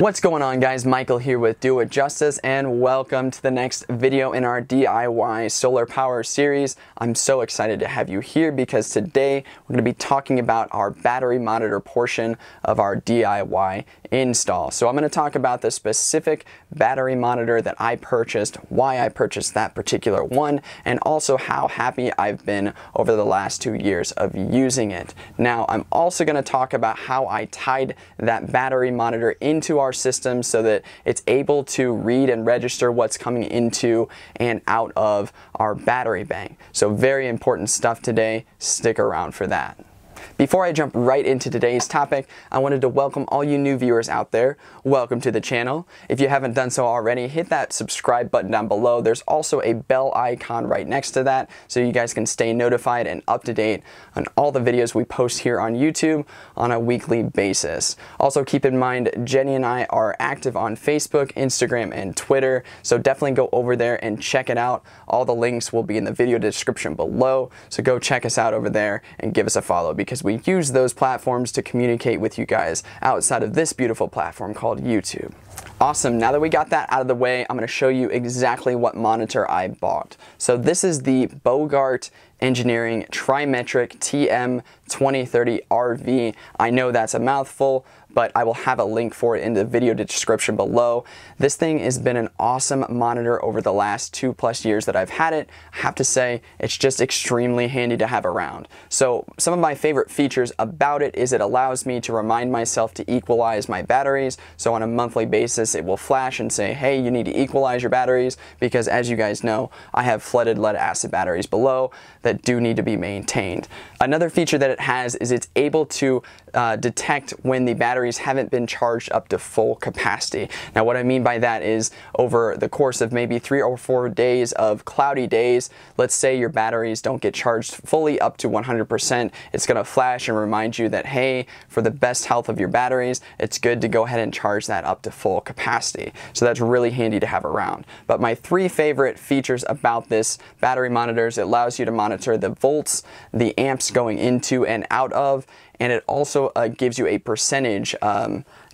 What's going on, guys? Michael here with Duet Justus, and welcome to the next video in our DIY solar power series. I'm so excited to have you here because today we're going to be talking about our battery monitor portion of our DIY install. So I'm going to talk about the specific battery monitor that I purchased, why I purchased that particular one, and also how happy I've been over the last 2 years of using it. Now, I'm also going to talk about how I tied that battery monitor into our system so that it's able to read and register what's coming into and out of our battery bank. So very important stuff today. Stick around for that. Before I jump right into today's topic, I wanted to welcome all you new viewers out there. Welcome to the channel. If you haven't done so already, hit that subscribe button down below. There's also a bell icon right next to that so you guys can stay notified and up to date on all the videos we post here on YouTube on a weekly basis. Also keep in mind, Jenny and I are active on Facebook, Instagram, and Twitter, so definitely go over there and check it out. All the links will be in the video description below, so go check us out over there and give us a follow because we use those platforms to communicate with you guys outside of this beautiful platform called YouTube. Awesome, now that we got that out of the way, I'm gonna show you exactly what monitor I bought. So this is the Bogart Engineering Trimetric TM2030 RV. I know that's a mouthful, but I will have a link for it in the video description below. This thing has been an awesome monitor over the last 2+ years that I've had it. I have to say, it's just extremely handy to have around. So some of my favorite features about it is it allows me to remind myself to equalize my batteries. So on a monthly basis, it will flash and say, hey, you need to equalize your batteries, because as you guys know, I have flooded lead-acid batteries below that do need to be maintained. Another feature that it has is it's able to detect when the battery haven't been charged up to full capacity. Now, what I mean by that is over the course of maybe 3 or 4 days of cloudy days, let's say your batteries don't get charged fully up to 100%, it's going to flash and remind you that, hey, for the best health of your batteries, it's good to go ahead and charge that up to full capacity. So that's really handy to have around. But my three favorite features about this battery monitor is it allows you to monitor the volts, the amps going into and out of, and it also gives you a percentage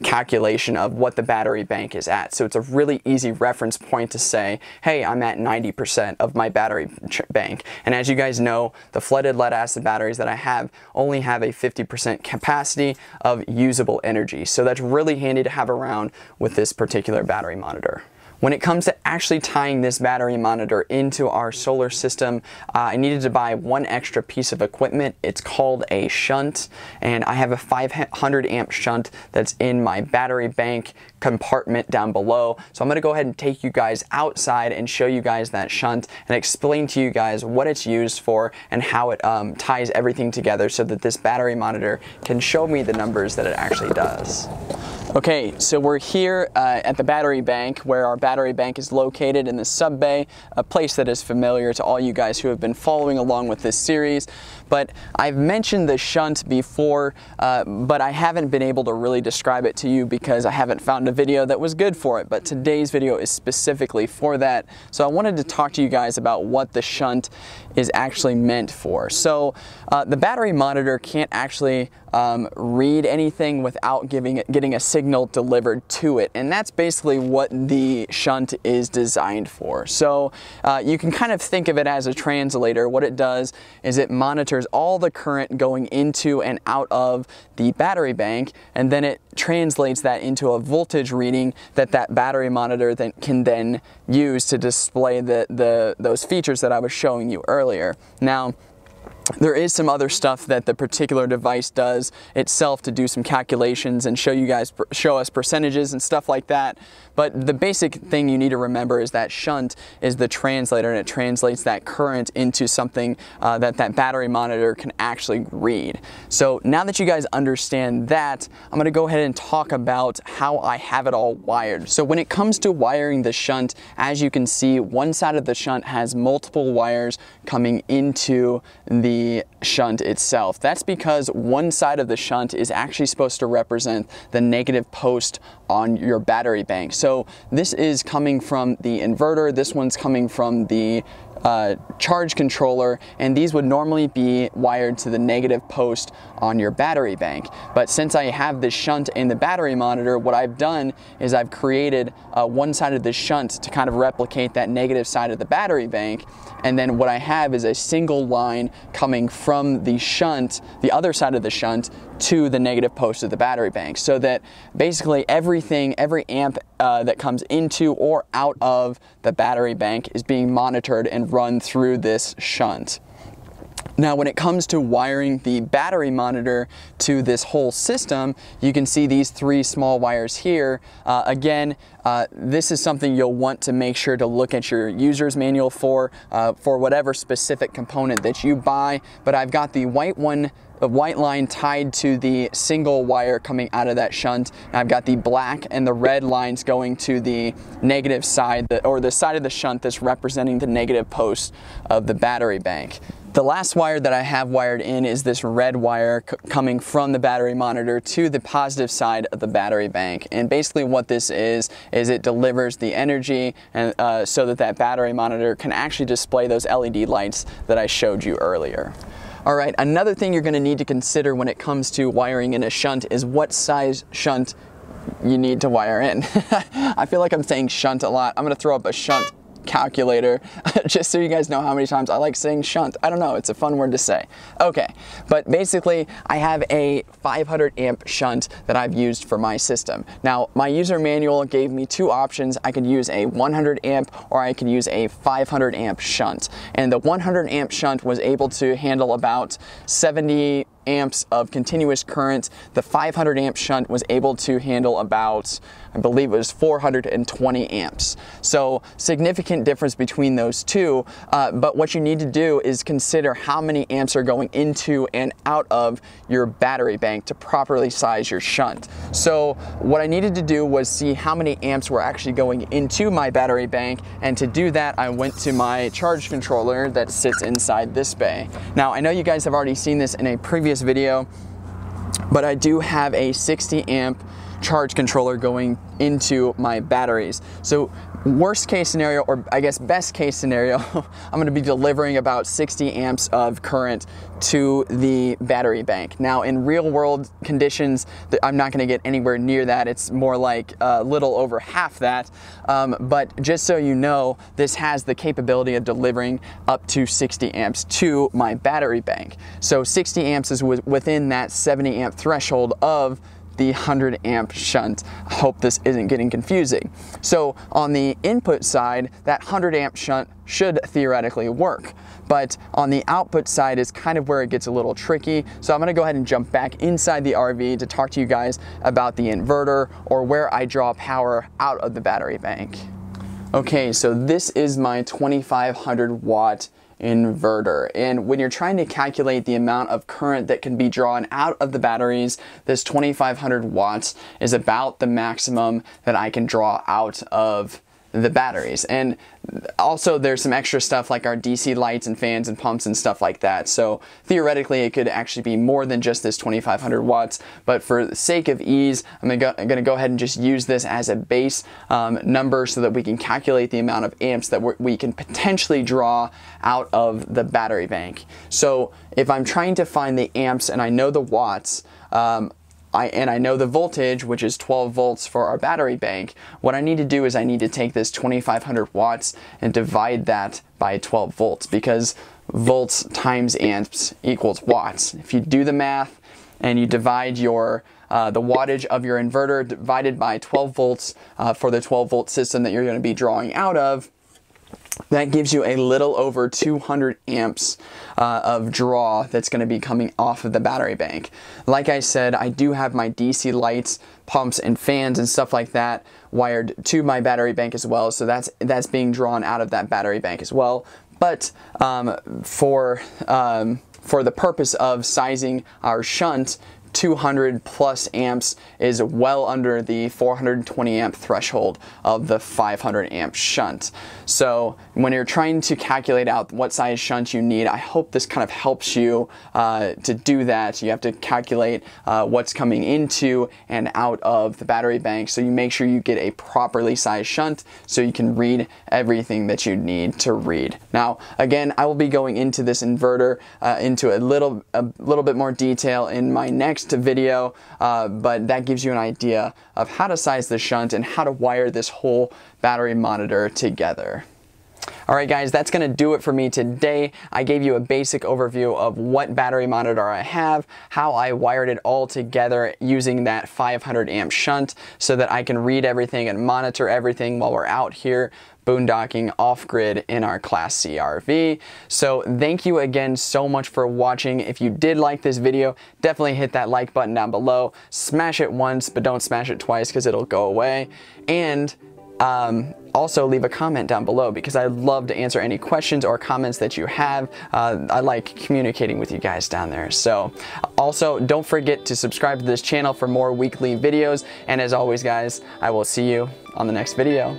calculation of what the battery bank is at. So it's a really easy reference point to say, hey, I'm at 90% of my battery bank. And as you guys know, the flooded lead-acid batteries that I have only have a 50% capacity of usable energy. So that's really handy to have around with this particular battery monitor. When it comes to actually tying this battery monitor into our solar system, I needed to buy one extra piece of equipment. It's called a shunt, and I have a 500 amp shunt that's in my battery bank compartment down below. So I'm gonna go ahead and take you guys outside and show you guys that shunt and explain to you guys what it's used for and how it ties everything together so that this battery monitor can show me the numbers that it actually does. Okay, so we're here at the battery bank, where our battery bank is located in the sub bay, a place that is familiar to all you guys who have been following along with this series. But I've mentioned the shunt before, but I haven't been able to really describe it to you because I haven't found a video that was good for it. But today's video is specifically for that. So I wanted to talk to you guys about what the shunt is actually meant for. So the battery monitor can't actually read anything without getting a signal delivered to it, and that's basically what the shunt is designed for. So you can kind of think of it as a translator. What it does is it monitors all the current going into and out of the battery bank, and then it translates that into a voltage reading that battery monitor then can then use to display those features that I was showing you earlier. Now, there is some other stuff that the particular device does itself to do some calculations and show us percentages and stuff like that. But the basic thing you need to remember is that shunt is the translator, and it translates that current into something that battery monitor can actually read. So now that you guys understand that, I'm gonna go ahead and talk about how I have it all wired. So when it comes to wiring the shunt, as you can see, one side of the shunt has multiple wires coming into the shunt itself. That's because one side of the shunt is actually supposed to represent the negative post on your battery bank. So this is coming from the inverter, this one's coming from the charge controller, and these would normally be wired to the negative post on your battery bank. But since I have this shunt in the battery monitor, what I've done is I've created one side of this shunt to kind of replicate that negative side of the battery bank, and then what I have is a single line coming from the shunt, the other side of the shunt, to the negative post of the battery bank, so that basically everything, every amp that comes into or out of the battery bank is being monitored and run through this shunt. Now, when it comes to wiring the battery monitor to this whole system, you can see these three small wires here. This is something you'll want to make sure to look at your user's manual for whatever specific component that you buy. But I've got the white one, the white line tied to the single wire coming out of that shunt, and I've got the black and the red lines going to the negative side, or the side of the shunt that's representing the negative post of the battery bank. The last wire that I have wired in is this red wire coming from the battery monitor to the positive side of the battery bank. And basically what this is it delivers the energy and, so that that battery monitor can actually display those LED lights that I showed you earlier. All right, another thing you're gonna need to consider when it comes to wiring in a shunt is what size shunt you need to wire in. I feel like I'm saying shunt a lot. I'm gonna throw up a shunt calculator just so you guys know how many times I like saying shunt. I don't know, it's a fun word to say. Okay, but basically I have a 500 amp shunt that I've used for my system. Now, my user manual gave me two options. I could use a 100 amp or I could use a 500 amp shunt. And the 100 amp shunt was able to handle about 70 amps of continuous current. The 500 amp shunt was able to handle about, I believe it was 420 amps. So significant difference between those two, but what you need to do is consider how many amps are going into and out of your battery bank to properly size your shunt. So what I needed to do was see how many amps were actually going into my battery bank, and to do that I went to my charge controller that sits inside this bay. Now, I know you guys have already seen this in a previous video, but I do have a 60 amp charge controller going into my batteries. So worst case scenario, or I guess best case scenario, I'm gonna be delivering about 60 amps of current to the battery bank. Now, in real world conditions, I'm not gonna get anywhere near that. It's more like a little over half that. But just so you know, this has the capability of delivering up to 60 amps to my battery bank. So 60 amps is within that 70 amp threshold of the 100 amp shunt. I hope this isn't getting confusing. So on the input side, that 100 amp shunt should theoretically work, but on the output side is kind of where it gets a little tricky. So I'm gonna go ahead and jump back inside the RV to talk to you guys about the inverter, or where I draw power out of the battery bank. Okay, so this is my 2500 watt inverter, and when you're trying to calculate the amount of current that can be drawn out of the batteries, this 2500 watts is about the maximum that I can draw out of the batteries. And also there's some extra stuff like our DC lights and fans and pumps and stuff like that. So theoretically it could actually be more than just this 2500 watts, but for the sake of ease, I'm gonna go ahead and just use this as a base number so that we can calculate the amount of amps that we can potentially draw out of the battery bank. So if I'm trying to find the amps and I know the watts, and I know the voltage, which is 12 volts for our battery bank, what I need to do is I need to take this 2500 watts and divide that by 12 volts, because volts times amps equals watts. If you do the math and you divide your the wattage of your inverter divided by 12 volts for the 12 volt system that you're going to be drawing out of, that gives you a little over 200 amps of draw that's going to be coming off of the battery bank. Like I said, I do have my DC lights, pumps and fans and stuff like that wired to my battery bank as well, so that's being drawn out of that battery bank as well. But for the purpose of sizing our shunt 200 plus amps is well under the 420 amp threshold of the 500 amp shunt. So when you're trying to calculate out what size shunt you need, I hope this kind of helps you to do that. You have to calculate what's coming into and out of the battery bank, so you make sure you get a properly sized shunt so you can read everything that you need to read. Now again, I will be going into this inverter into a little bit more detail in my next video, but that gives you an idea of how to size the shunt and how to wire this whole battery monitor together. Alright guys, that's going to do it for me today. I gave you a basic overview of what battery monitor I have, how I wired it all together using that 500 amp shunt so that I can read everything and monitor everything while we're out here boondocking off-grid in our Class C RV. So thank you again so much for watching. If you did like this video, definitely hit that like button down below. Smash it once, but don't smash it twice because it'll go away. And also leave a comment down below because I'd love to answer any questions or comments that you have. I like communicating with you guys down there. So also don't forget to subscribe to this channel for more weekly videos. And as always guys, I will see you on the next video.